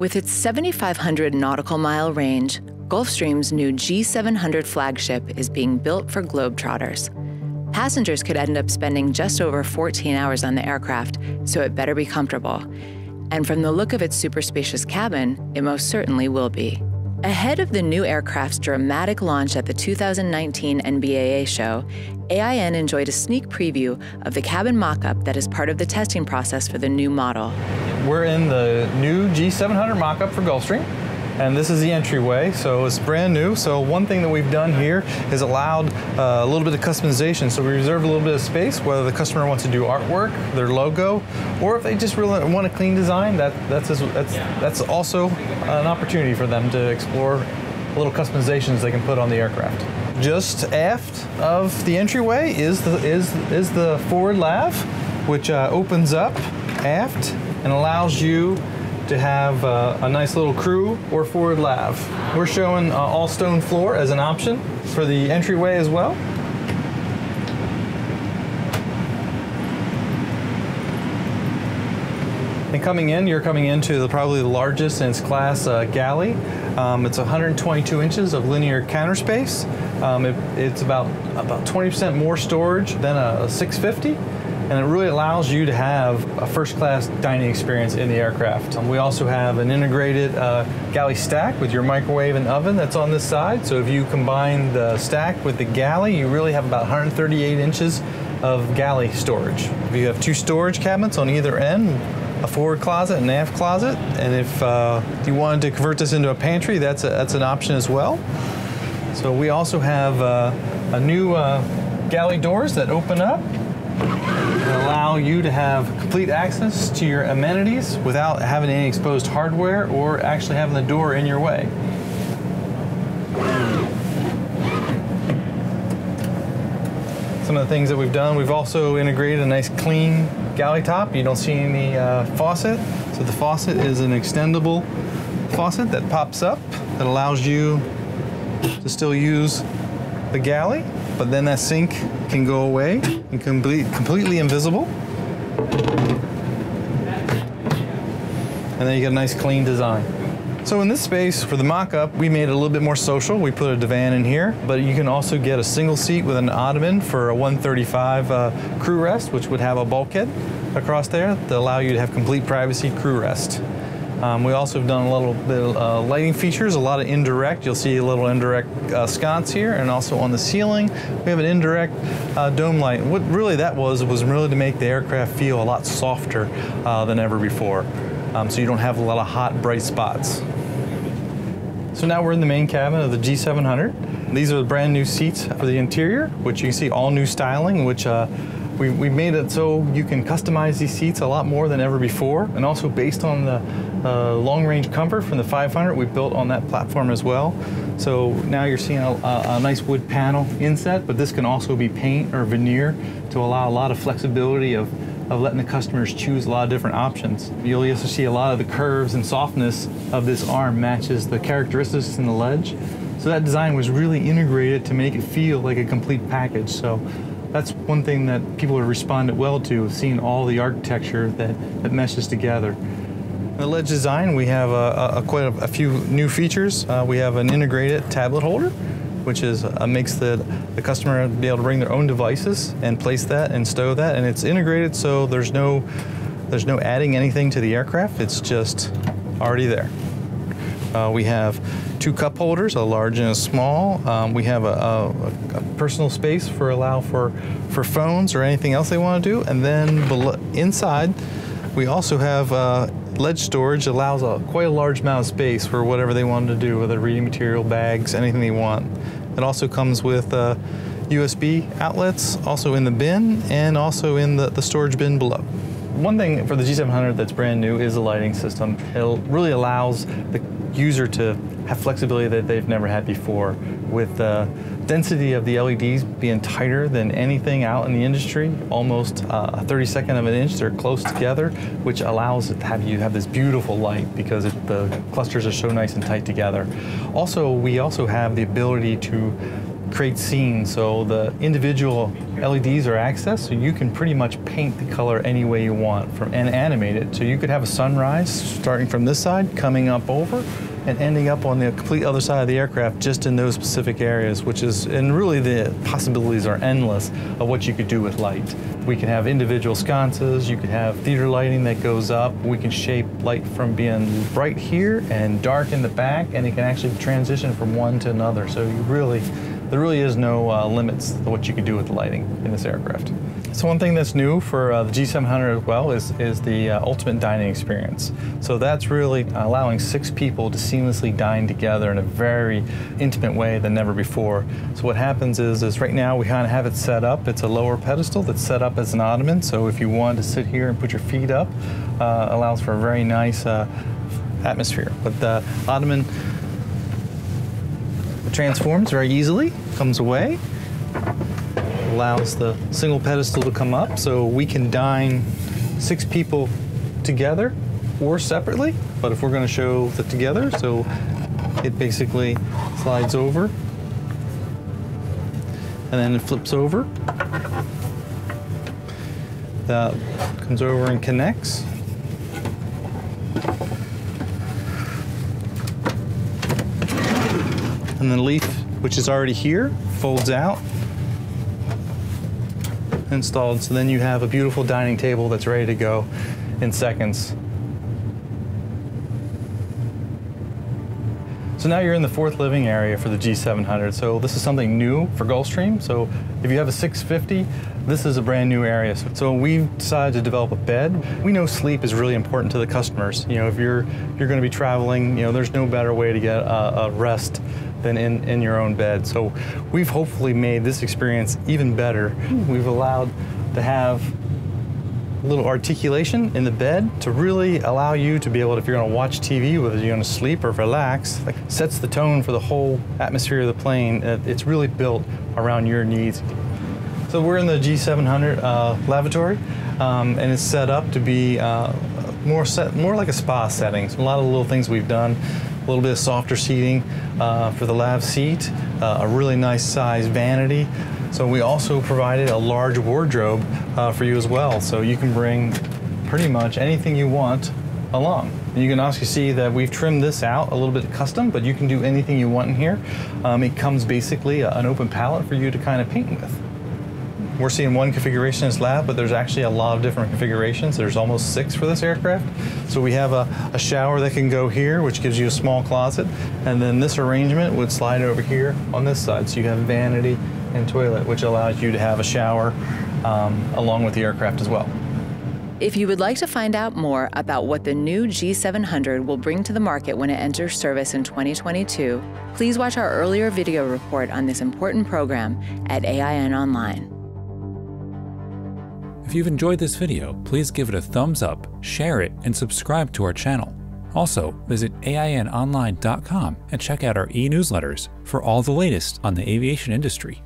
With its 7,500 nautical mile range, Gulfstream's new G700 flagship is being built for globetrotters. Passengers could end up spending just over 14 hours on the aircraft, so it better be comfortable. And from the look of its super spacious cabin, it most certainly will be. Ahead of the new aircraft's dramatic launch at the 2019 NBAA show, AIN enjoyed a sneak preview of the cabin mock-up that is part of the testing process for the new model. We're in the new G700 mock-up for Gulfstream, and this is the entryway, so it's brand new. So one thing that we've done here is allowed a little bit of customization. So we reserve a little bit of space, whether the customer wants to do artwork, their logo, or if they just really want a clean design, that's also an opportunity for them to explore little customizations they can put on the aircraft. Just aft of the entryway is the forward lav, which opens up aft and allows you to have a nice little crew or forward lav. We're showing all stone floor as an option for the entryway as well. And coming in, you're coming into probably the largest in its class galley. It's 122 inches of linear counter space. It's about 20% more storage than a 650. And it really allows you to have a first-class dining experience in the aircraft. We also have an integrated galley stack with your microwave and oven that's on this side. So if you combine the stack with the galley, you really have about 138 inches of galley storage. You have two storage cabinets on either end, a forward closet and an aft closet. And if you wanted to convert this into a pantry, that's an option as well. So we also have a new galley doors that open up, allow you to have complete access to your amenities without having any exposed hardware or actually having the door in your way. Some of the things that we've done, we've also integrated a nice clean galley top. You don't see any faucet. So the faucet is an extendable faucet that pops up that allows you to still use the galley, but then that sink can go away and completely invisible. And then you get a nice clean design. So in this space for the mock-up, we made it a little bit more social. We put a divan in here, but you can also get a single seat with an ottoman for a 135 crew rest, which would have a bulkhead across there to allow you to have complete privacy crew rest. We also have done a little bit of lighting features, a lot of indirect. You'll see a little indirect sconce here, and also on the ceiling, we have an indirect dome light. What really that was really to make the aircraft feel a lot softer than ever before, so you don't have a lot of hot, bright spots. So now we're in the main cabin of the G700. These are the brand new seats for the interior, which you can see all new styling, which we've made it so you can customize these seats a lot more than ever before, and also based on the long-range comfort from the 500 we built on that platform as well. So now you're seeing a nice wood panel inset, but this can also be paint or veneer to allow a lot of flexibility of letting the customers choose a lot of different options. You'll also see a lot of the curves and softness of this arm matches the characteristics in the ledge. So that design was really integrated to make it feel like a complete package. So that's one thing that people have responded well to, seeing all the architecture that meshes together. The ledge design, we have quite a few new features. We have an integrated tablet holder, which is makes the customer be able to bring their own devices and place that and stow that, and it's integrated, so there's no adding anything to the aircraft. It's just already there. We have two cup holders, a large and a small. We have a personal space for allow for phones or anything else they want to do, and then below, inside, we also have ledge storage allows quite a large amount of space for whatever they wanted to do, whether reading material, bags, anything they want. It also comes with USB outlets, also in the bin, and also in the storage bin below. One thing for the G700 that's brand new is the lighting system. It really allows the user to have flexibility that they've never had before. With the density of the LEDs being tighter than anything out in the industry, almost a 32nd of an inch, they're close together, which allows it to have you have this beautiful light because the clusters are so nice and tight together. Also, we also have the ability to create scenes. So the individual LEDs are accessed, so you can pretty much paint the color any way you want and animate it. So you could have a sunrise starting from this side, coming up over, and ending up on the complete other side of the aircraft just in those specific areas, which is, and really the possibilities are endless of what you could do with light. We can have individual sconces, you could have theater lighting that goes up, we can shape light from being bright here and dark in the back, and it can actually transition from one to another. So you really, there really is no limits to what you could do with the lighting in this aircraft. So one thing that's new for the G700 as well is the ultimate dining experience. So that's really allowing 6 people to seamlessly dine together in a very intimate way than never before. So what happens is right now we kind of have it set up. It's a lower pedestal that's set up as an ottoman. So if you want to sit here and put your feet up, allows for a very nice atmosphere. But the ottoman transforms very easily, comes away, allows the single pedestal to come up, so we can dine 6 people together or separately, but if we're going to show the together, so it basically slides over and then it flips over, that comes over and connects. And then the leaf, which is already here, folds out, installed. So then you have a beautiful dining table that's ready to go in seconds. So now you're in the 4th living area for the G700. So this is something new for Gulfstream. So if you have a 650, this is a brand new area. So we've decided to develop a bed. We know sleep is really important to the customers. You know, if you're going to be traveling, you know, there's no better way to get a rest than in your own bed. So we've hopefully made this experience even better. We've allowed to have a little articulation in the bed to really allow you to be able to, if you're going to watch TV, whether you're going to sleep or relax, like, sets the tone for the whole atmosphere of the plane. It's really built around your needs. So we're in the G700 lavatory, and it's set up to be more like a spa setting. So a lot of little things we've done, a little bit of softer seating for the lav seat, a really nice size vanity. So we also provided a large wardrobe for you as well. So you can bring pretty much anything you want along. And you can also see that we've trimmed this out a little bit custom, but you can do anything you want in here. It comes basically an open palette for you to kind of paint with. We're seeing one configuration as lab, but there's actually a lot of different configurations. There's almost 6 for this aircraft. So we have a shower that can go here, which gives you a small closet. And then this arrangement would slide over here on this side. So you have vanity and toilet, which allows you to have a shower along with the aircraft as well. If you would like to find out more about what the new G700 will bring to the market when it enters service in 2022, please watch our earlier video report on this important program at AIN Online. If you've enjoyed this video, please give it a thumbs up, share it, and subscribe to our channel. Also, visit AINonline.com and check out our e-newsletters for all the latest on the aviation industry.